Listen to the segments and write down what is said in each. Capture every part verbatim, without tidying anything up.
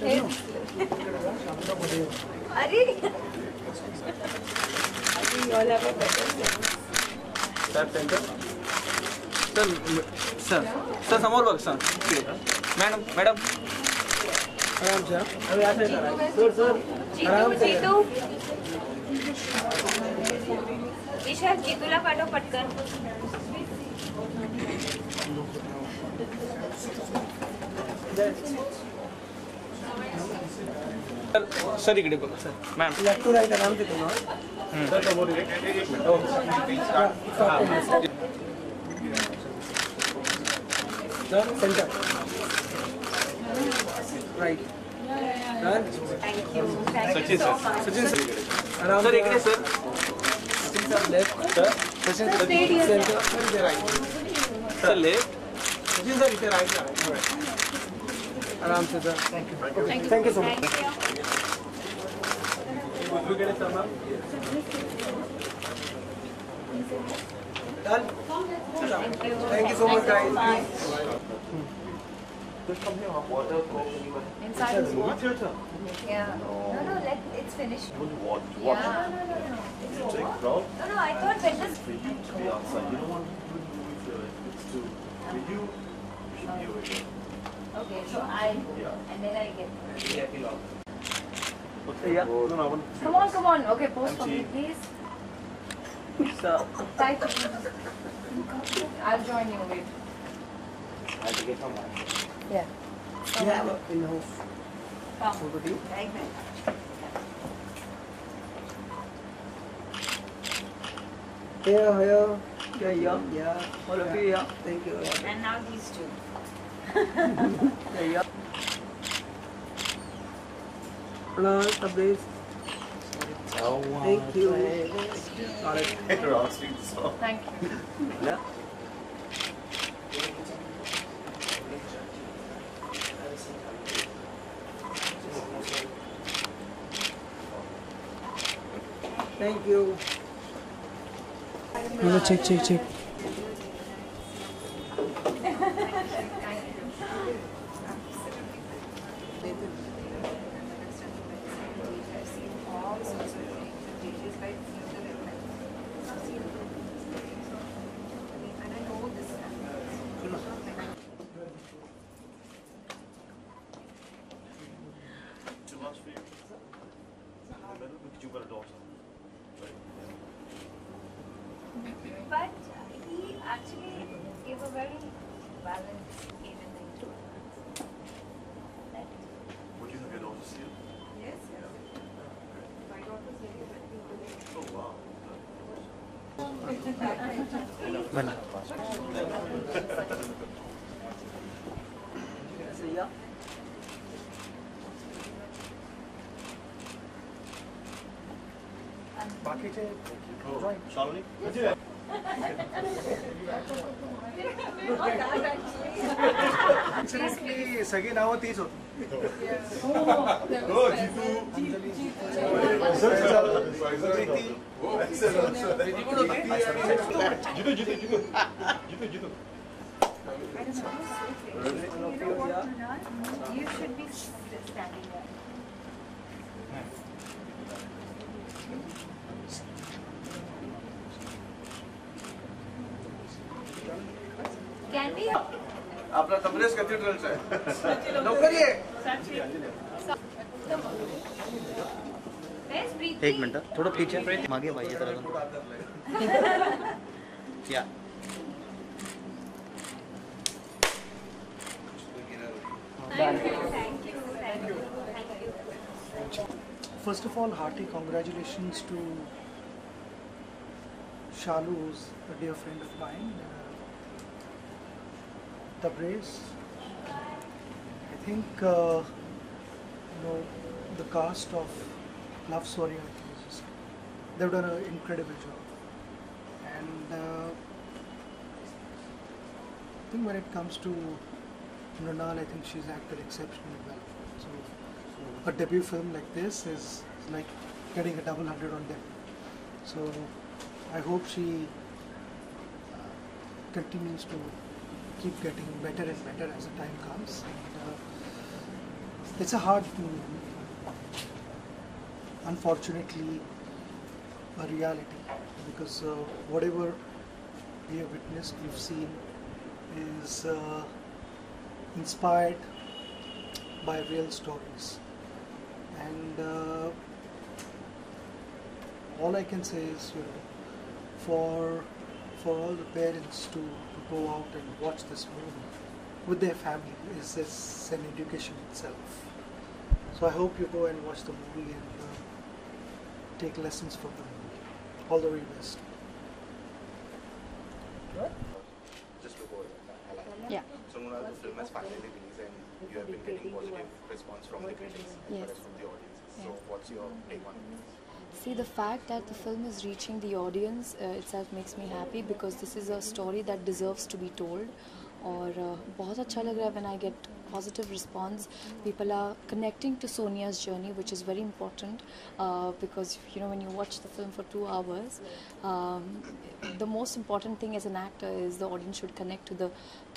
I think you all have a better sense. Sir, thank you. Sir, sir, sir, some more work, sir. Madam, madam. Madam, sir. Sir, sir. Jitu, Jitu. Vishal, Jitula Pato Patkar. Sir, sir, you can do it, sir. Ma'am. You have to write a name to do it. Sir, come on. Okay. Start. Sir, center. Right. Sir. Thank you. Thank you so much. Sachin, sir. Sir, you can do it, sir. Sachin, sir, left. Sir. Sachin, sir, center. Sir, you can right. Sir, left. Sachin, sir, you can right. All right. आराम से sir thank you so much thank you so much guys this company of water को inside is water या no no let it's finished would what what no no I thought that this be outside you don't want to do it's to with you should be over here. Okay, so I yeah. and then I get yeah, okay, yeah. No, no, come on, come on. Okay, pose for me, please. Sir. Type. I'll join you. Wait. I'll take it from my yeah. So yeah, have in the house. Come. Like that. Here, here. Yeah, yeah. Yeah. All of you, yeah. Thank you. And now these two. Yeah. Please. Oh, wow. Thank you. Thank you. Yeah. Thank you. No, check, check, check. But he actually gave a very balanced evening to us. Would you have your daughter see you? Yes, yes. My daughter's very happy. Oh, wow. Well. बाकी चे शालू नहीं actually सगी नाव तीस होती हो Jitu Jitu Jitu Jitu Jitu Jitu Can we? आपला तबलेस कैथेड्रलचा है। नौकर ये। एक मिनट, थोड़ा पीछे मागे भाई ये तरह। क्या? First of all, hearty congratulations to Shalu, who's a dear friend of mine. The brace. I think uh, you know the cast of Love Sonia. They've done an incredible job, and uh, I think when it comes to Mrunal, I think she's acted exceptionally well. So a debut film like this is, is like getting a double hundred on them. So I hope she uh, continues to keep getting better and better as the time comes. And, uh, It's a hard movement. Unfortunately, a reality, because uh, whatever we have witnessed, we've seen, is uh, inspired by real stories. And uh, all I can say is, you know, for for all the parents to, to go out and watch this movie with their family is, is an education itself. So I hope you go and watch the movie and uh, take lessons from the movie. All the very best. Just before that, yeah. So Mrunal, the film has finally released and you have been getting positive response from the critics as well as from the audiences. So what's your take on it? See, the fact that the film is reaching the audience uh, itself makes me happy, because this is a story that deserves to be told. Or bahut acha lag raha when I get positive response. People are connecting to Sonia's journey, which is very important, uh, because you know when you watch the film for two hours, um, the most important thing as an actor is the audience should connect to the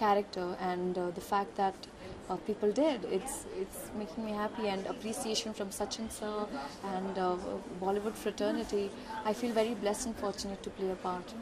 character, and uh, the fact that Uh, people did. It's it's making me happy, and appreciation from Sachin sir and uh, Bollywood fraternity. I feel very blessed and fortunate to play a part.